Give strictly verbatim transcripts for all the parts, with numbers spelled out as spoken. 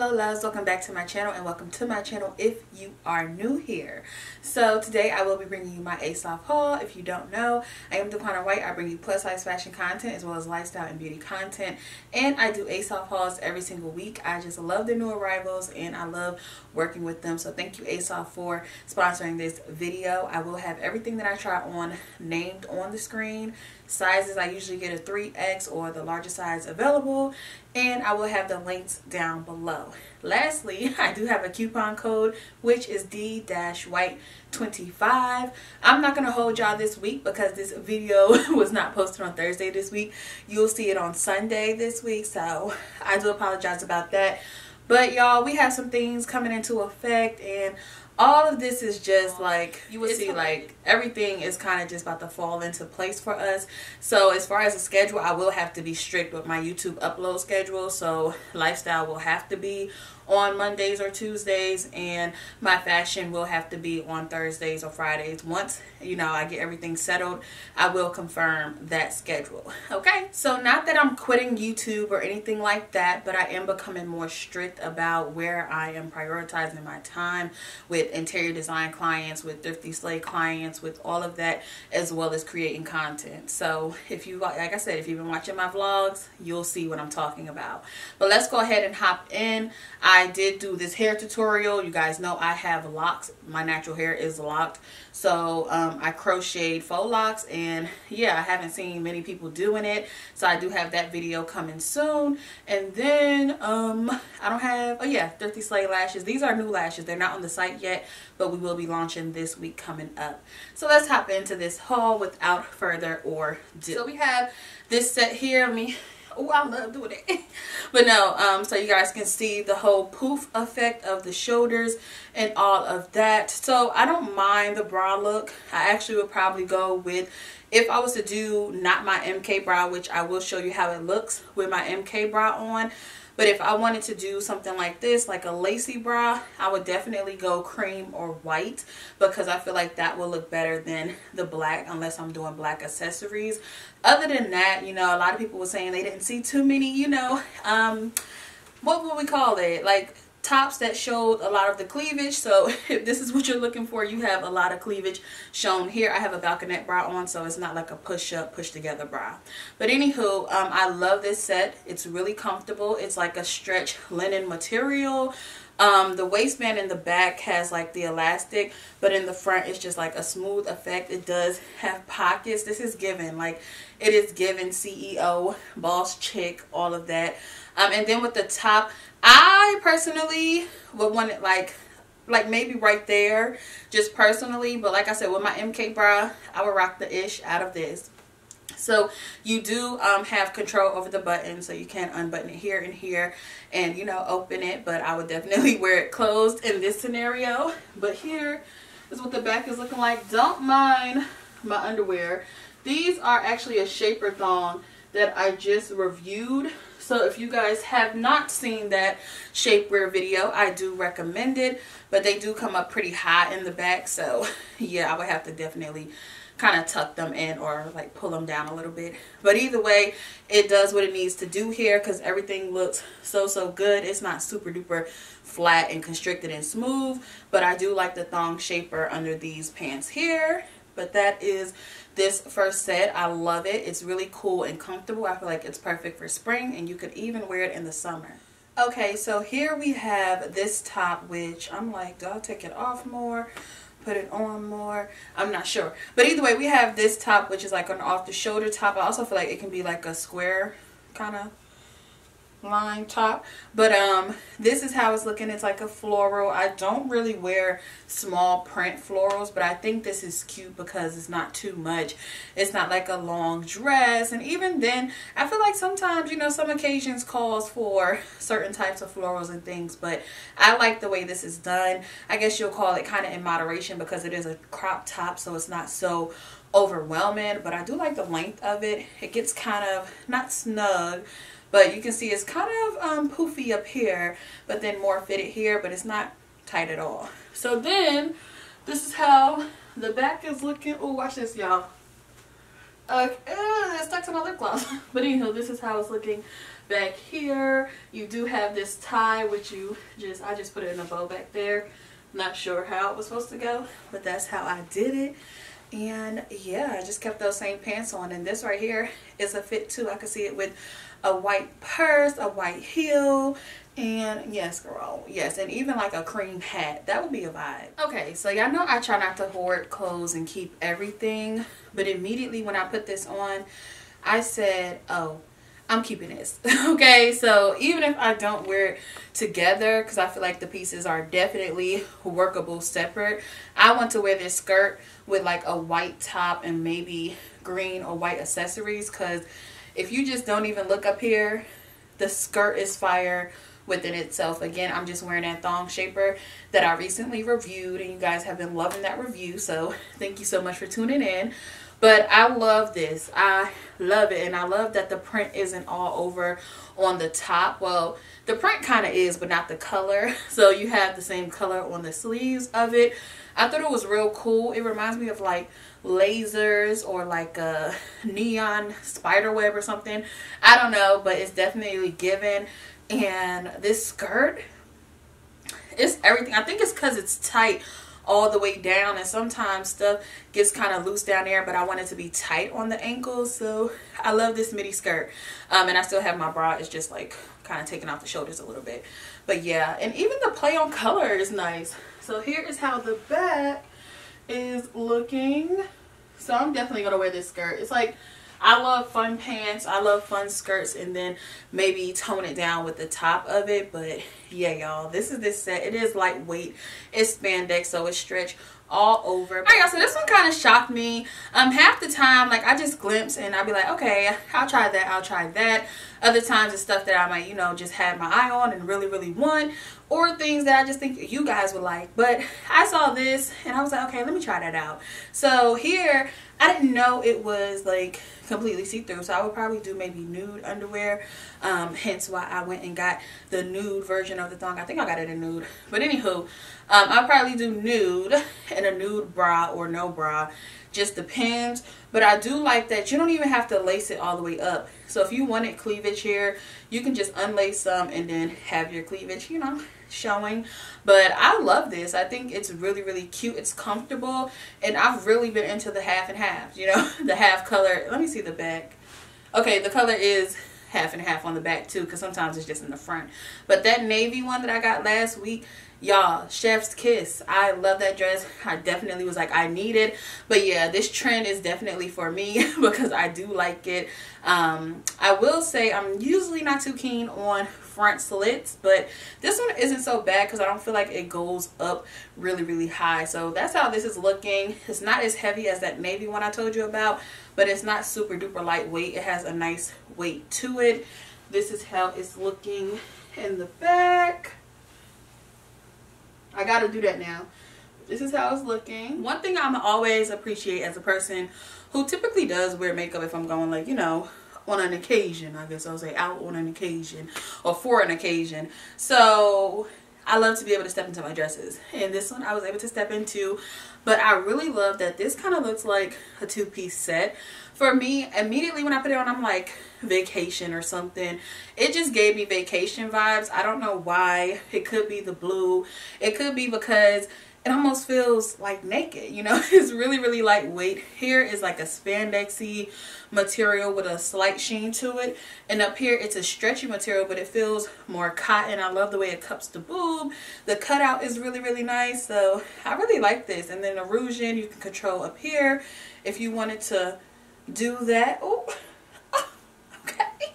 hello loves, welcome back to my channel, and welcome to my channel if you are new here. So today I will be bringing you my ASOPH haul. If you don't know, I am Daquana White. I bring you plus size fashion content as well as lifestyle and beauty content, and I do ASOPH hauls every single week. I just love the new arrivals and I love working with them, so thank you ASOPH for sponsoring this video. I will have everything that I try on named on the screen. Sizes, I usually get a three X or the largest size available, and I will have the links down below. Lastly, I do have a coupon code, which is D white twenty-five. I'm not going to hold y'all this week because this video was not posted on Thursday this week. You'll see it on Sunday this week, so I do apologize about that. But y'all, we have some things coming into effect, and all of this is just like, you will see like everything is kind of just about to fall into place for us. So as far as the schedule, I will have to be strict with my YouTube upload schedule. So lifestyle will have to be on Mondays or Tuesdays, and my fashion will have to be on Thursdays or Fridays. Once, you know, I get everything settled, I will confirm that schedule. Okay, so not that I'm quitting YouTube or anything like that, but I am becoming more strict about where I am prioritizing my time with interior design clients, with Thrifty Slay clients, with all of that, as well as creating content. So if you, like I said, if you've been watching my vlogs, you'll see what I'm talking about. But let's go ahead and hop in. I I did do this hair tutorial. You guys know I have locks. My natural hair is locked. So um, I crocheted faux locks, and yeah, I haven't seen many people doing it. So I do have that video coming soon. And then um, I don't have, oh yeah, Thrifty Slay lashes. These are new lashes. They're not on the site yet, but we will be launching this week coming up. So let's hop into this haul without further ado. So we have this set here. Let me... Oh, I love doing it. But no, um, so you guys can see the whole poof effect of the shoulders and all of that. So I don't mind the bra look. I actually would probably go with, if I was to do not my M K bra, which I will show you how it looks with my M K bra on. But if I wanted to do something like this, like a lacy bra, I would definitely go cream or white, because I feel like that will look better than the black, unless I'm doing black accessories. Other than that, you know, a lot of people were saying they didn't see too many, you know, um, what would we call it? Like tops that showed a lot of the cleavage. So if this is what you're looking for, you have a lot of cleavage shown here. I have a balconette bra on, so it's not like a push-up, push-together bra. But anywho, um, I love this set. It's really comfortable. It's like a stretch linen material. Um, the waistband in the back has like the elastic, but in the front it's just like a smooth effect. It does have pockets. This is given, like it is given C E O, boss chick, all of that. Um, and then with the top, I personally would want it like, like maybe right there, just personally. But like I said, with my M K bra, I would rock the ish out of this. So you do um, have control over the button, so you can unbutton it here and here and, you know, open it. But I would definitely wear it closed in this scenario. But here is what the back is looking like. Don't mind my underwear. These are actually a shaper thong that I just reviewed. So if you guys have not seen that shapewear video, I do recommend it. But they do come up pretty high in the back. So yeah, I would have to definitely kind of tuck them in or like pull them down a little bit. But either way, it does what it needs to do here, because everything looks so, so good. It's not super duper flat and constricted and smooth. But I do like the thong shaper under these pants here. But that is this first set. I love it. It's really cool and comfortable. I feel like it's perfect for spring, and you could even wear it in the summer. Okay, so here we have this top, which I'm like, do I take it off more? Put it on more? I'm not sure. But either way, we have this top, which is like an off the shoulder top. I also feel like it can be like a square kind of line top, but um this is how it's looking. It's like a floral. I don't really wear small print florals, but I think this is cute because it's not too much. It's not like a long dress, and even then I feel like sometimes, you know, some occasions calls for certain types of florals and things, but I like the way this is done. I guess you'll call it kind of in moderation, because it is a crop top, so it's not so overwhelming. But I do like the length of it. It gets kind of not snug, but you can see it's kind of um, poofy up here, but then more fitted here, but it's not tight at all. So then, this is how the back is looking. Oh, watch this, y'all. Okay, this stuck to my lip gloss. But anyhow, this is how it's looking back here. You do have this tie, which you just, I just put it in a bow back there. Not sure how it was supposed to go, but that's how I did it. And yeah, I just kept those same pants on. And this right here is a fit too. I could see it with a white purse, a white heel, and yes girl, yes, and even like a cream hat. That would be a vibe. Okay, so y'all know I try not to hoard clothes and keep everything, but immediately when I put this on, I said, oh, I'm keeping this. Okay, so even if I don't wear it together, because I feel like the pieces are definitely workable separate, I want to wear this skirt with like a white top and maybe green or white accessories, because if you just don't even look up here, the skirt is fire within itself. Again, I'm just wearing that thong shaper that I recently reviewed, and you guys have been loving that review, so thank you so much for tuning in. But I love this. I love it. And I love that the print isn't all over on the top. Well, the print kind of is, but not the color. So you have the same color on the sleeves of it. I thought it was real cool. It reminds me of like lasers or like a neon spider web or something. I don't know, but it's definitely given. And this skirt, it's everything. I think it's because it's tight all the way down, and sometimes stuff gets kind of loose down there, but I want it to be tight on the ankles. So I love this midi skirt, um and I still have my bra. It's just like kind of taking off the shoulders a little bit, but yeah. And even the play on color is nice. So here is how the back is looking. So I'm definitely gonna wear this skirt. It's like, I love fun pants, I love fun skirts, and then maybe tone it down with the top of it. But yeah y'all, this is this set. It is lightweight, it's spandex, so it's stretched all over. All right y'all, so this one kind of shocked me. Um half the time, like, I just glimpse and I'll be like, okay, I'll try that, I'll try that. Other times it's stuff that I might, you know, just have my eye on and really really want, or things that I just think you guys would like. But I saw this and I was like, okay, let me try that out. So here, I didn't know it was like completely see-through, so I would probably do maybe nude underwear, um hence why I went and got the nude version of the thong. I think I got it in nude, but anywho, um I'll probably do nude and a nude bra or no bra, just depends. But I do like that you don't even have to lace it all the way up. So if you wanted cleavage here, you can just unlace some and then have your cleavage, you know, showing. But I love this. I think it's really really cute, it's comfortable, and I've really been into the half and half, you know, the half color. Let me see the back. Okay, the color is half and half on the back too, because sometimes it's just in the front. But that navy one that I got last week, y'all, chef's kiss. I love that dress. I definitely was like, I need it. But yeah, this trend is definitely for me because I do like it. um I will say I'm usually not too keen on front slits, but this one isn't so bad because I don't feel like it goes up really really high. So that's how this is looking. It's not as heavy as that navy one I told you about, but it's not super duper lightweight. It has a nice weight to it. This is how it's looking in the back. I gotta do that now. This is how it's looking. One thing I'm always appreciate as a person who typically does wear makeup, if I'm going, like, you know, on an occasion, I guess I'll say, out on an occasion or for an occasion. So I love to be able to step into my dresses, and this one I was able to step into. But I really love that this kind of looks like a two-piece set. For me, immediately when I put it on, I'm like, vacation or something. It just gave me vacation vibes. I don't know why. It could be the blue, it could be because it almost feels like naked, you know. It's really really lightweight. Here is like a spandexy material with a slight sheen to it, and up here it's a stretchy material, but it feels more cotton. I love the way it cups the boob. The cutout is really really nice, so I really like this. And then erosion, you can control up here if you wanted to do that. Ooh. Oh, okay,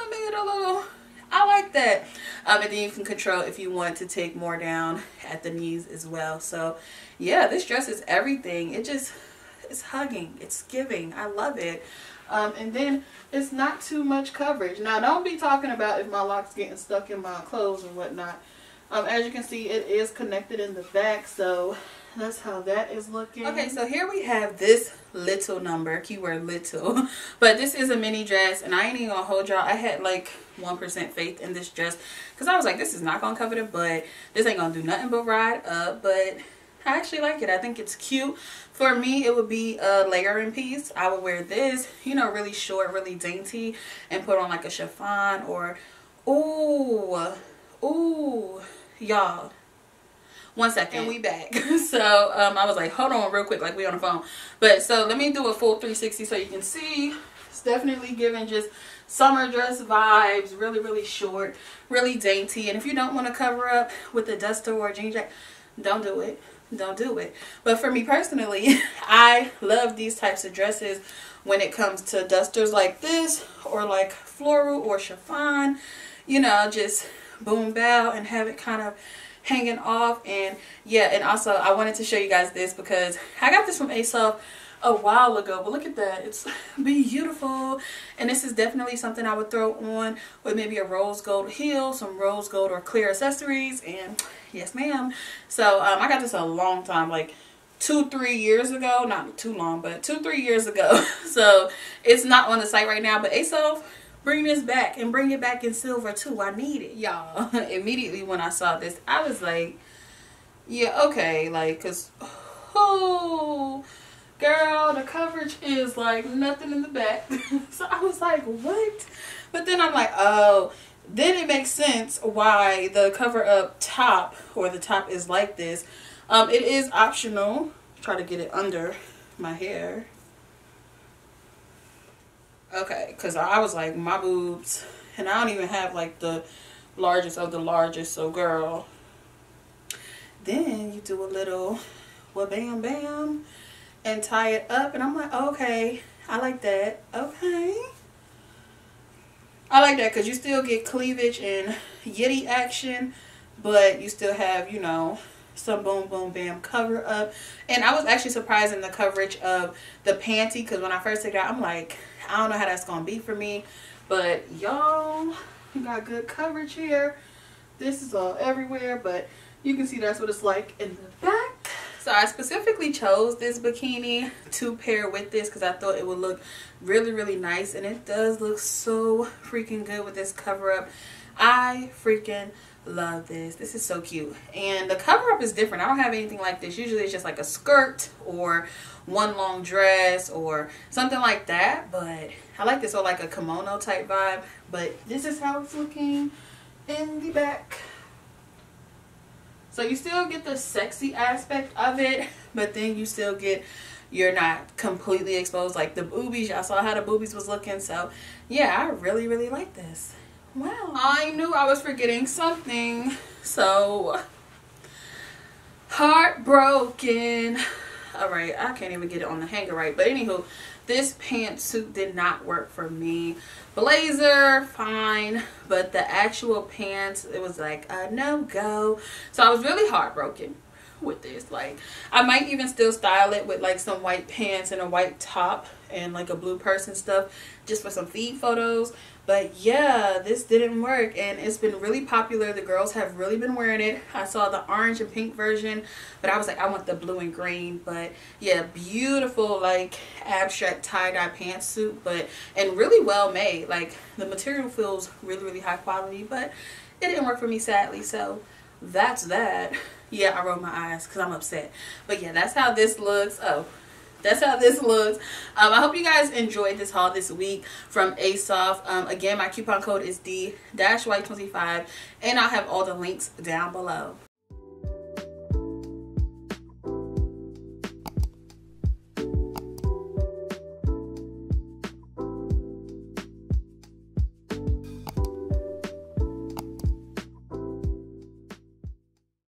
I made it a little, I like that. Um, and then you can control if you want to take more down at the knees as well. So yeah, this dress is everything. It just, it's hugging, it's giving. I love it. Um, and then it's not too much coverage. Now don't be talking about if my locks getting stuck in my clothes and whatnot. Um, as you can see, it is connected in the back, so that's how that is looking. Okay, so here we have this little number, keyword little, but this is a mini dress. And I ain't even gonna hold y'all, I had like one percent faith in this dress because I was like, this is not gonna cover the butt, this ain't gonna do nothing but ride up. But I actually like it. I think it's cute. For me, it would be a layering piece. I would wear this, you know, really short, really dainty, and put on like a chiffon or, ooh, ooh, y'all. One second. And we back. So um, I was like, hold on real quick, like we on the phone. But so let me do a full three sixty so you can see. It's definitely giving just summer dress vibes, really, really short, really dainty. And if you don't want to cover up with a duster or a jean jacket, don't do it. Don't do it. But for me personally, I love these types of dresses when it comes to dusters like this or like floral or chiffon, you know, just boom bow and have it kind of hanging off. And yeah, and also I wanted to show you guys this because I got this from ASOPH a while ago, but look at that, it's beautiful. And this is definitely something I would throw on with maybe a rose gold heel, some rose gold or clear accessories, and yes ma'am. So um, I got this a long time, like two three years ago, not too long, but two three years ago. So it's not on the site right now, but ASOPH, bring this back, and bring it back in silver too. I need it, y'all. Immediately when I saw this, I was like, yeah, okay, like, cause oh girl, the coverage is like nothing in the back. So I was like, what? But then I'm like, oh, then it makes sense why the cover up top or the top is like this. Um it is optional. Try to get it under my hair. Okay, because I was like, my boobs, and I don't even have like the largest of the largest. So girl, then you do a little well bam bam and tie it up, and I'm like, okay, I like that. Okay, I like that, because you still get cleavage and yitty action, but you still have, you know, some boom boom bam cover up. And I was actually surprised in the coverage of the panty, because when I first took it out, I'm like, I don't know how that's gonna be for me, but y'all, you got good coverage here. This is all everywhere, but you can see that's what it's like in the back. So I specifically chose this bikini to pair with this because I thought it would look really, really nice, and it does look so freaking good with this cover up. I freaking love this. This is so cute. And the cover up is different. I don't have anything like this. Usually it's just like a skirt or one long dress or something like that, but I like this, or like a kimono type vibe. But this is how it's looking in the back. So you still get the sexy aspect of it, but then you still get, you're not completely exposed, like the boobies. Y'all saw how the boobies was looking. So yeah, I really, really like this. Wow. I knew I was forgetting something. So heartbroken. All right, I can't even get it on the hanger right. But anywho, this pantsuit did not work for me. Blazer, fine, but the actual pants, it was like a no-go. So I was really heartbroken with this. Like, I might even still style it with like some white pants and a white top and like a blue purse and stuff, just for some feed photos. But yeah, this didn't work, and it's been really popular. The girls have really been wearing it. I saw the orange and pink version, but I was like, I want the blue and green. But yeah, beautiful like abstract tie-dye pantsuit, but and really well made. Like, the material feels really, really high quality, but it didn't work for me, sadly. So that's that. Yeah, I rolled my eyes because I'm upset. But yeah, that's how this looks. Oh, that's how this looks. um I hope you guys enjoyed this haul this week from ASOPH. Um again, my coupon code is D dash white twenty-five, and I'll have all the links down below.